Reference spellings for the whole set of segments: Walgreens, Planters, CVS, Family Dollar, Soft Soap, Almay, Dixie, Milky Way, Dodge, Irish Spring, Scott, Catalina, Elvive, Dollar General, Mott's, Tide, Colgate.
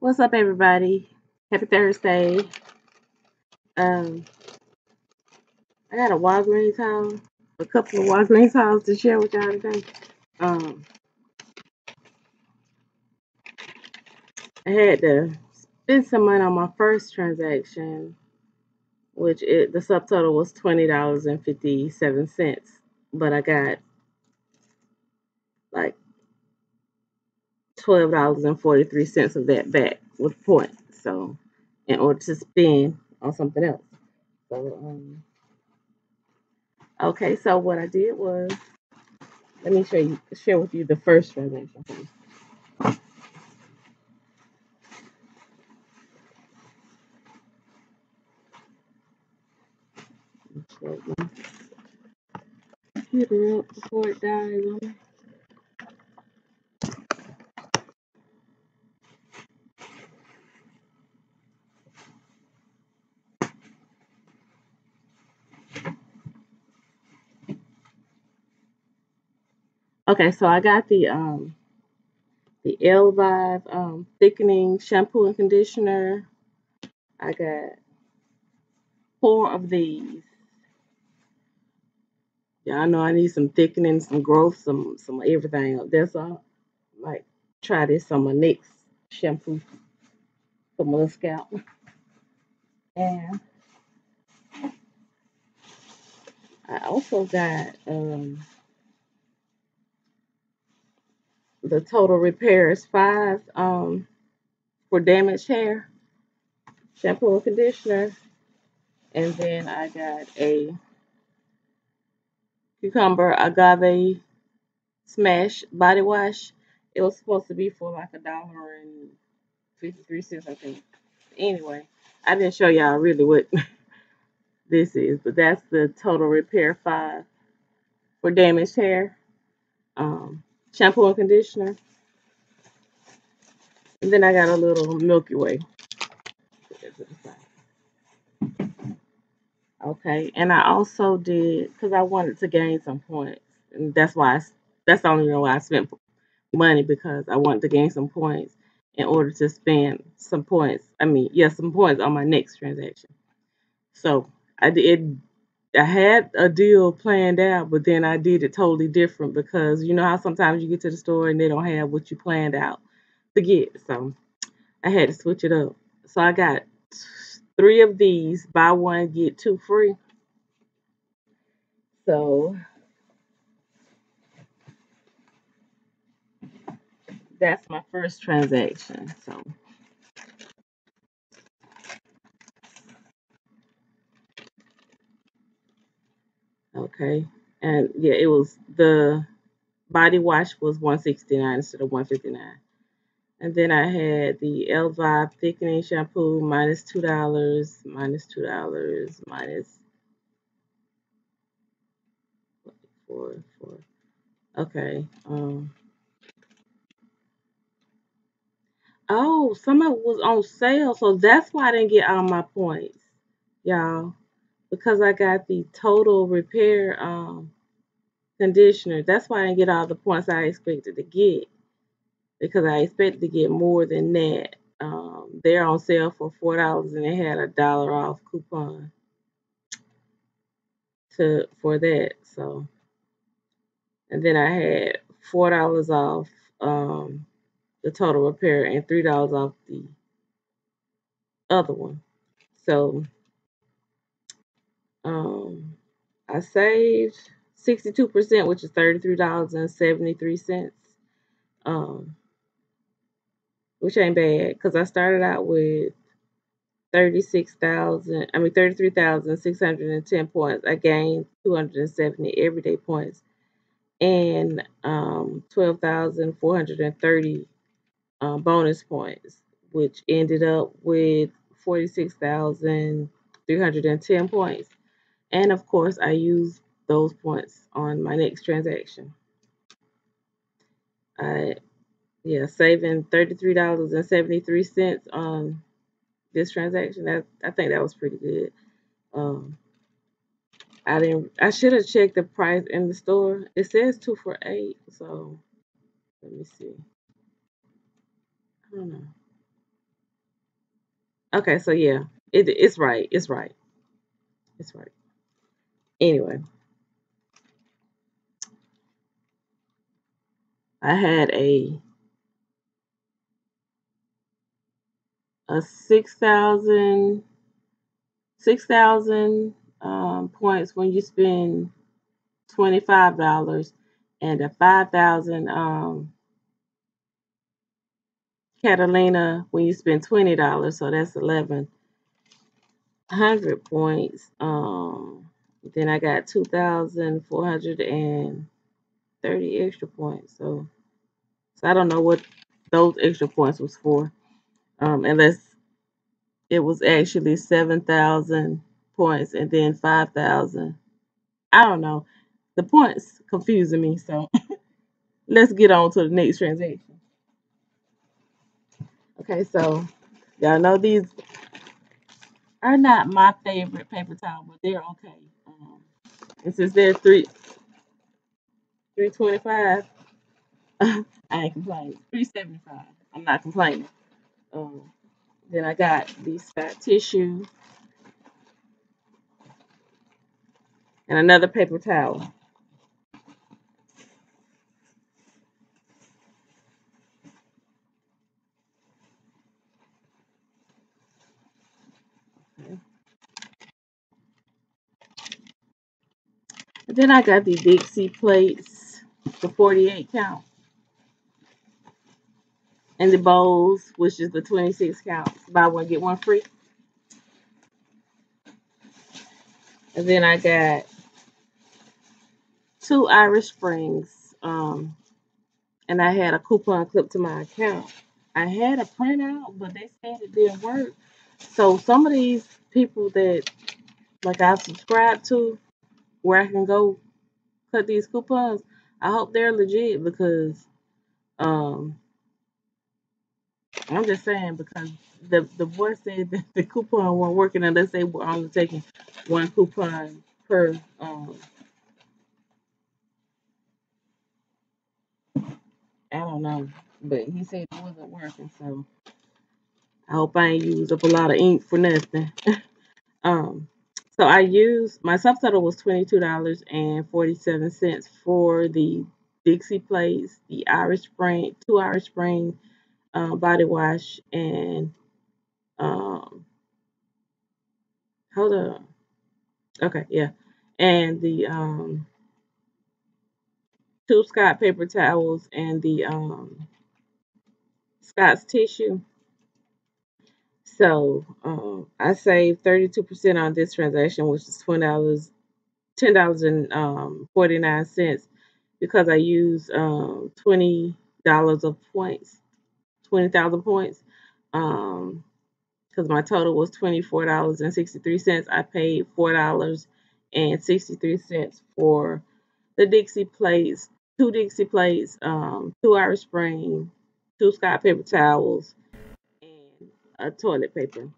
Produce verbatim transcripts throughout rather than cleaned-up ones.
What's up, everybody? Happy Thursday. Um, I got a Walgreens haul, a couple of Walgreens hauls to share with y'all today. Um, I had to spend some money on my first transaction, which it, the subtotal was twenty dollars and fifty-seven cents, but I got like twelve dollars and forty-three cents of that back with points. So, in order to spend on something else. So, um, okay, so what I did was, let me show you, share with you the first transaction. Get it up before it dies on me. Okay, so I got the um, the Elvive um, thickening shampoo and conditioner. I got four of these. Y'all know I need some thickening, some growth, some some everything up there. So I might try this on my next shampoo for my little scalp. And I also got um. the total repairs five um for damaged hair, shampoo and conditioner, and then I got a cucumber agave smash body wash. It was supposed to be for like a dollar and fifty-three cents, I think. Anyway, I didn't show y'all really what this is, but that's the total repair five for damaged hair. Um Shampoo and conditioner. And then I got a little Milky Way. Okay, and I also did, because I wanted to gain some points. And that's why, I, that's the only reason why I spent money, because I wanted to gain some points in order to spend some points. I mean, yes, yeah, some points on my next transaction. So, I did... I had a deal planned out, but then I did it totally different because you know how sometimes you get to the store and they don't have what you planned out to get. So I had to switch it up. So I got three of these, buy one, get two free. So that's my first transaction. So okay, and yeah, it was the body wash was one sixty-nine instead of one fifty-nine. And then I had the Elvive thickening shampoo minus two dollars, minus two dollars, minus four, four. Okay. Um. Oh, some of it was on sale, so that's why I didn't get all my points, y'all. Because I got the total repair um, conditioner. That's why I didn't get all the points I expected to get. Because I expected to get more than that. Um, they're on sale for four dollars and they had a dollar off coupon to for that. So, and then I had four dollars off um, the total repair and three dollars off the other one. So... Um, I saved sixty-two percent, which is thirty-three dollars and seventy-three cents, um, which ain't bad, because I started out with thirty-six thousand, I mean, thirty-three thousand six hundred ten points. I gained two hundred seventy everyday points and um, twelve thousand four hundred thirty um, bonus points, which ended up with forty-six thousand three hundred ten points. And, of course, I used those points on my next transaction. I, yeah, saving thirty-three dollars and seventy-three cents on this transaction. That, I think that was pretty good. Um, I didn't. I should have checked the price in the store. It says two for eight, so let me see. I don't know. Okay, so yeah, it, it's right. It's right. It's right. Anyway, I had a a six thousand six thousand um, points when you spend twenty five dollars, and a five thousand um, Catalina when you spend twenty dollars. So that's eleven hundred points. Um, then I got two thousand four hundred and thirty extra points. So, so I don't know what those extra points was for. Um, unless it was actually seven thousand points and then five thousand. I don't know. The points confusing me, so let's get on to the next transaction. Okay, so y'all know these are not my favorite paper towel, but they're okay. Um, and since they're three, three twenty-five, I ain't complaining. three seventy-five, I'm not complaining. Um, then I got the Scott tissue and another paper towel. Okay. And then I got the Dixie plates, the forty-eight count. And the bowls, which is the twenty-six count, buy one get one free. And then I got two Irish Springs, um, and I had a coupon clip to my account. I had a printout, but they said it didn't work. So some of these people that like I subscribed to, where I can go cut these coupons, I hope they're legit because, um. I'm just saying because the the boy said that the coupon wasn't working unless they were only taking one coupon per um I don't know, but he said it wasn't working, so I hope I ain't used up a lot of ink for nothing. um so I used my subtotal was twenty-two dollars and forty-seven cents for the Dixie plates, the Irish Spring, two Irish Spring Uh, body wash, and um hold on okay yeah and the um two Scott paper towels and the um Scott's tissue. So um I saved thirty-two percent on this transaction, which is twenty dollars ten dollars and um forty-nine cents, because I used um twenty dollars of points, twenty thousand points, um, because my total was twenty-four dollars and sixty-three cents. I paid four dollars and sixty-three cents for the Dixie plates, two Dixie plates, um, two Irish Spring, two Scott paper towels, and a toilet paper.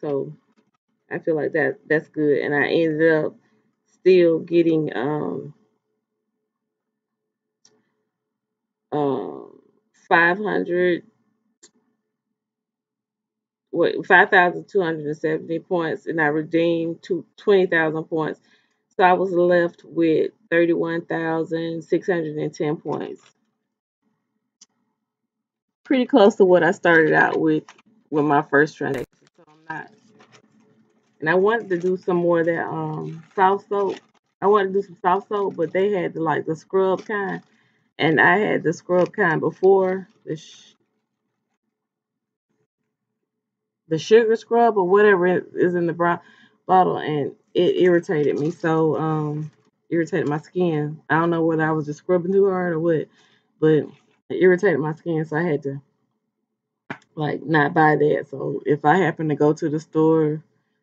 So I feel like that that's good. And I ended up still getting um, um, five hundred, wait, five thousand two hundred seventy points, and I redeemed to twenty thousand points. So I was left with thirty-one thousand six hundred ten points. Pretty close to what I started out with with my first transaction. So I'm not, and I wanted to do some more of that um, soft soap. I wanted to do some soft soap, but they had the, like the scrub kind. And I had the scrub kind before, the, sh the sugar scrub or whatever is in the bro bottle, and it irritated me. So, um, irritated my skin. I don't know whether I was just scrubbing too hard or what, but it irritated my skin, so I had to, like, not buy that. So if I happen to go to the store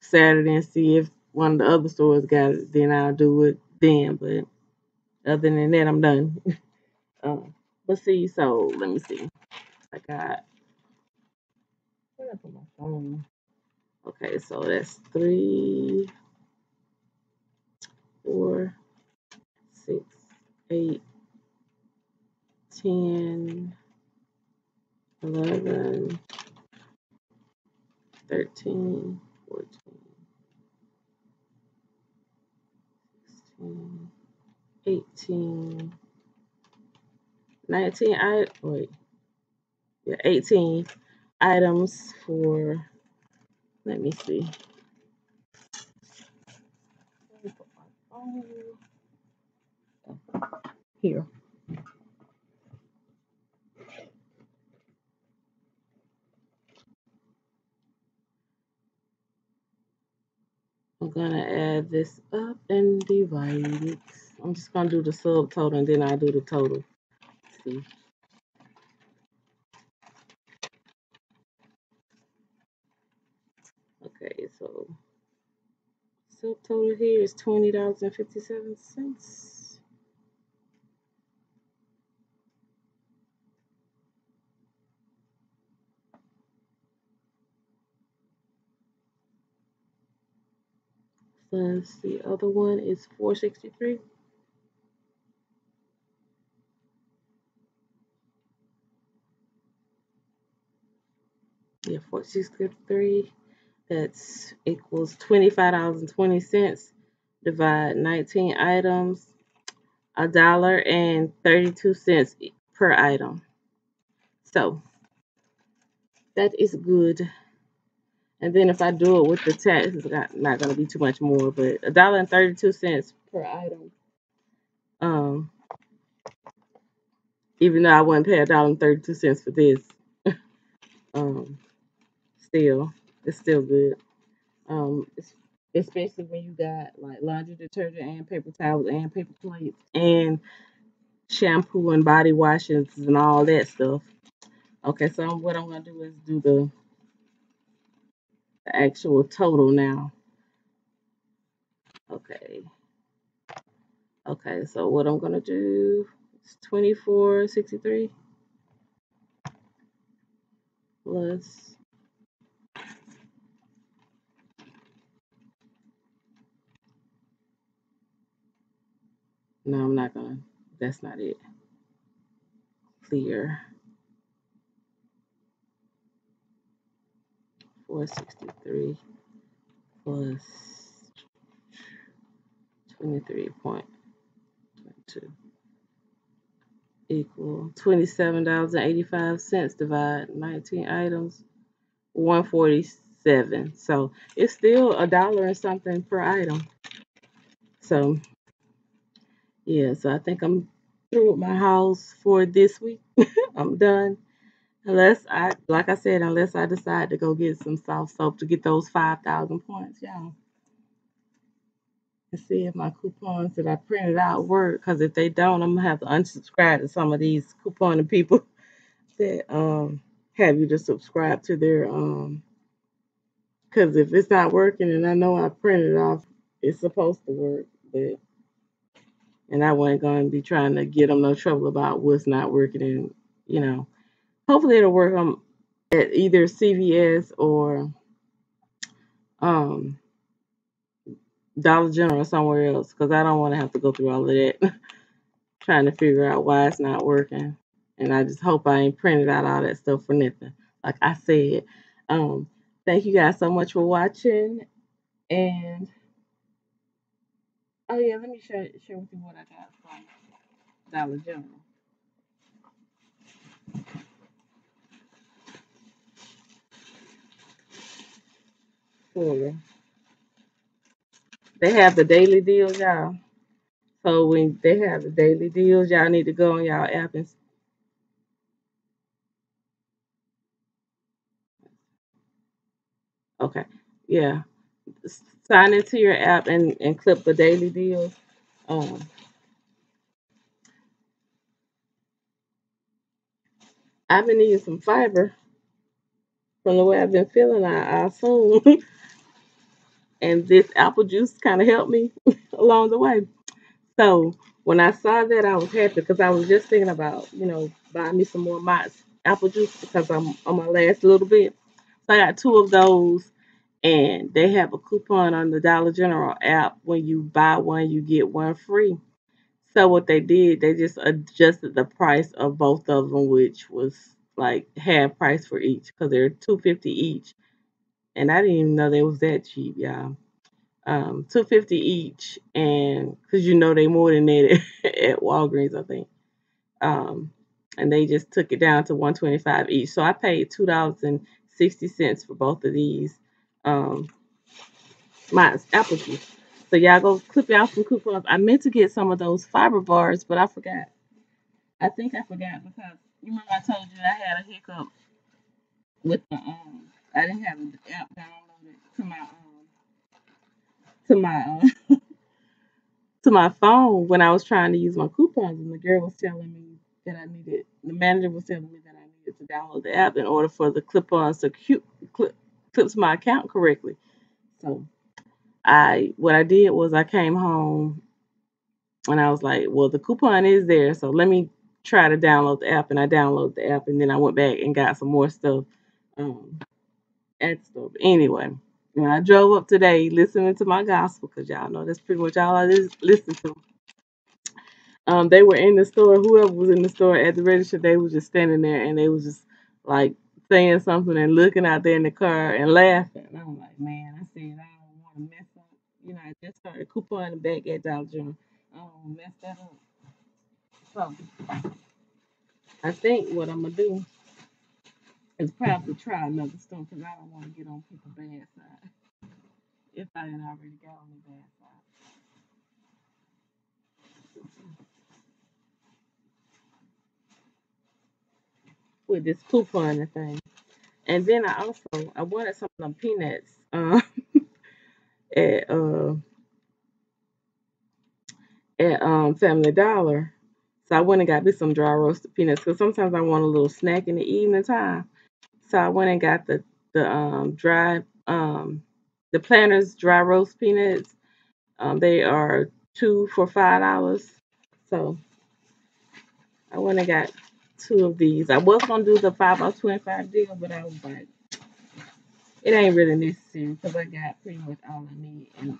Saturday and see if one of the other stores got it, then I'll do it then, but other than that, I'm done. Um, but see, so let me see. I got. Where did I put my phone? Okay, so that's three, four, six, eight, ten, eleven, thirteen, fourteen, sixteen, eighteen, nineteen, I wait, yeah, eighteen items for, let me see. Let me put my phone here. I'm gonna add this up and divide it. I'm just gonna do the subtotal and then I'll do the total. Let's see. Okay, so subtotal here is twenty dollars and fifty-seven cents. Plus the other one is four sixty-three. Yeah, four sixty-three. That's equals twenty-five dollars and twenty cents. Divide nineteen items, a dollar and thirty-two cents per item. So that is good. And then if I do it with the tax, it's not, not going to be too much more, but a dollar and thirty-two cents per item. Um, even though I wouldn't pay a dollar and thirty-two cents for this, um, still, it's still good. Um, it's, especially when you got like laundry detergent and paper towels and paper plates and shampoo and body washes and all that stuff. Okay, so what I'm going to do is do the actual total now. Okay. Okay, so what I'm gonna do is twenty-four sixty-three plus no, I'm not gonna, that's not it. Clear. four sixty-three plus twenty-three point two two equal twenty-seven dollars and eighty-five cents. Divide nineteen items, one forty-seven. So it's still a dollar and something per item. So yeah, so I think I'm through with my hauls for this week. I'm done. Unless I, like I said, unless I decide to go get some soft soap to get those five thousand points, y'all. And see if my coupons that I printed out work. Because if they don't, I'm going to have to unsubscribe to some of these couponing people that um, have you to subscribe to their, um, because if it's not working and I know I printed off, it's supposed to work. But, and I wasn't going to be trying to get them no trouble about what's not working and, you know. Hopefully it'll work on at either C V S or um, Dollar General or somewhere else, because I don't want to have to go through all of that trying to figure out why it's not working. And I just hope I ain't printed out all that stuff for nothing. Like I said, um, thank you guys so much for watching. And oh yeah, let me share, share with you what I got from Dollar General. Cool. They have the daily deals, y'all. So when they have the daily deals, y'all need to go on y'all app and okay, yeah, sign into your app and and clip the daily deals. Um, I've been eating some fiber. From the way I've been feeling, I, I assume. And this apple juice kind of helped me along the way. So when I saw that, I was happy because I was just thinking about, you know, buying me some more Mott's apple juice because I'm on my last little bit. So I got two of those, and they have a coupon on the Dollar General app. When you buy one, you get one free. So what they did, they just adjusted the price of both of them, which was like half price for each because they're two fifty each. and I didn't even know they was that cheap, y'all. Um, two fifty each, and because you know they more than that at, at Walgreens, I think. Um, and they just took it down to one twenty-five each. So I paid two dollars and sixty cents for both of these um, Mott's apple juice. So y'all go clip out some coupons. I meant to get some of those fiber bars, but I forgot. I think I forgot because you remember I told you that I had a hiccup with my um. I didn't have the app downloaded to my um to my uh, to my phone when I was trying to use my coupons, and the girl was telling me that I needed. The manager was telling me that I needed to download the app in order for the clip-ons to clip clips my account correctly. So I what I did was I came home and I was like, well, the coupon is there, so let me try to download the app. And I downloaded the app, and then I went back and got some more stuff. Um, at stuff. Anyway, when I drove up today listening to my gospel, because y'all know that's pretty much all I just listen to. Um, they were in the store, whoever was in the store at the register, they was just standing there and they was just like saying something and looking out there in the car and laughing. And I'm like, man, I said, I don't want to mess up. You know, I just started couponing back at Dollar General. I don't want to mess that up. So, I think what I'm going to do is probably try another store because I don't want to get on people's bad side if I didn't already get on the bad side. With this coupon thing. And then I also, I wanted some of them peanuts um, at, uh, at um, Family Dollar. So I went and got me some dry roasted peanuts because sometimes I want a little snack in the evening time. So I went and got the the um, dry um, the Planters dry roast peanuts. Um, they are two for five dollars. So I went and got two of these. I was gonna do the five off twenty five deal, but I was like, it ain't really necessary because I got pretty much all I need. And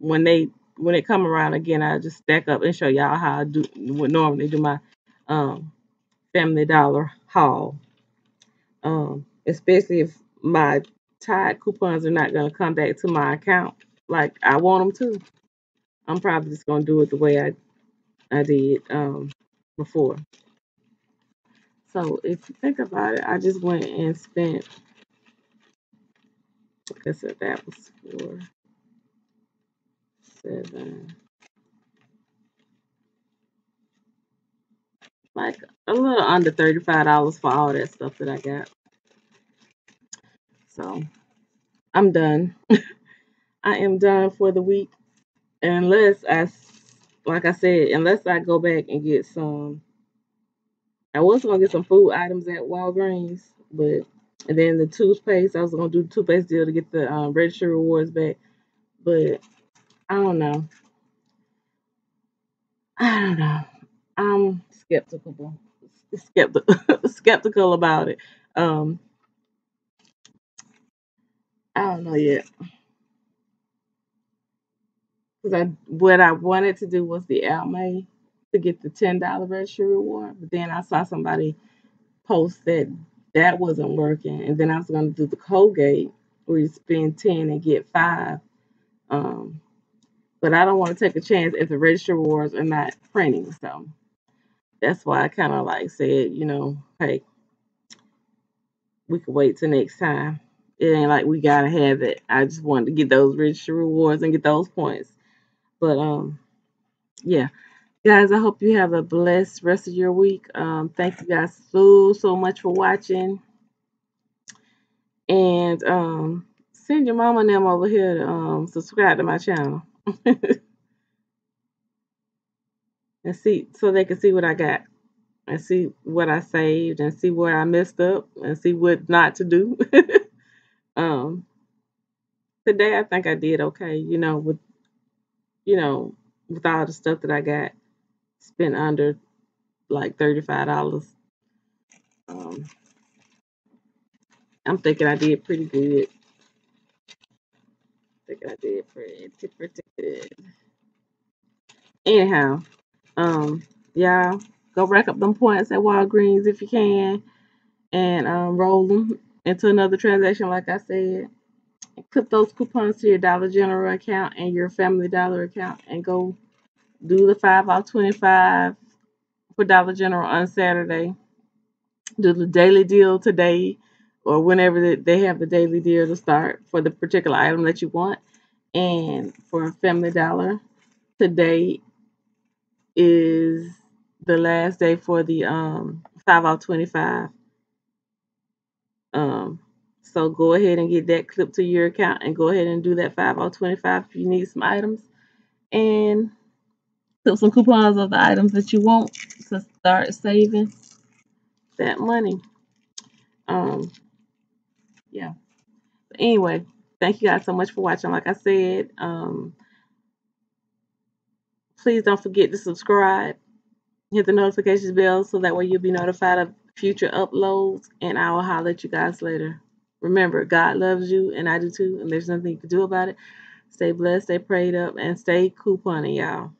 when they when it come around again, I just stack up and show y'all how I do would normally do my um, Family Dollar haul. Um, especially if my Tide coupons are not going to come back to my account like I want them to. I'm probably just going to do it the way I, I did um, before. So if you think about it, I just went and spent, like I said, that was four, seven, like a little under thirty-five dollars for all that stuff that I got. So I'm done. I am done for the week. Unless I, like I said, unless I go back and get some, I was going to get some food items at Walgreens, but and then the toothpaste, I was going to do the toothpaste deal to get the um, register rewards back. But I don't know. I don't know. I'm skeptical, skeptical, skeptical about it. Um, I don't know yet. Cause I, what I wanted to do was the Almay to get the ten dollar register reward, but then I saw somebody post that that wasn't working, and then I was going to do the Colgate where you spend ten and get five. Um, but I don't want to take a chance if the register rewards are not printing, so. That's why I kind of like said, you know, hey, we could wait till next time. It ain't like we gotta have it. I just wanted to get those register rewards and get those points. But um, yeah, guys, I hope you have a blessed rest of your week. Um, thank you guys so so much for watching. And um, send your mama and them over here to um subscribe to my channel. And see, so they can see what I got and see what I saved and see where I messed up and see what not to do. um, today I think I did okay, you know, with, you know, with all the stuff that I got, spent under like thirty-five dollars. Um, I'm thinking I did pretty good. I'm thinking I did pretty, pretty good. Anyhow. Um, y'all go rack up them points at Walgreens if you can and um, roll them into another transaction like I said. put those coupons to your Dollar General account and your Family Dollar account and go do the five off twenty-five for Dollar General on Saturday. Do the daily deal today or whenever they have the daily deal to start for the particular item that you want. And for Family Dollar, today is the last day for the um, five off twenty-five. Um, so go ahead and get that clip to your account and go ahead and do that five off twenty-five if you need some items. And clip some coupons of the items that you want to start saving that money. Um, yeah. But anyway, thank you guys so much for watching. Like I said, um, please don't forget to subscribe. Hit the notifications bell so that way you'll be notified of future uploads, and I will holler at you guys later. Remember, God loves you, and I do too, and there's nothing you can do about it. Stay blessed, stay prayed up, and stay couponing, y'all.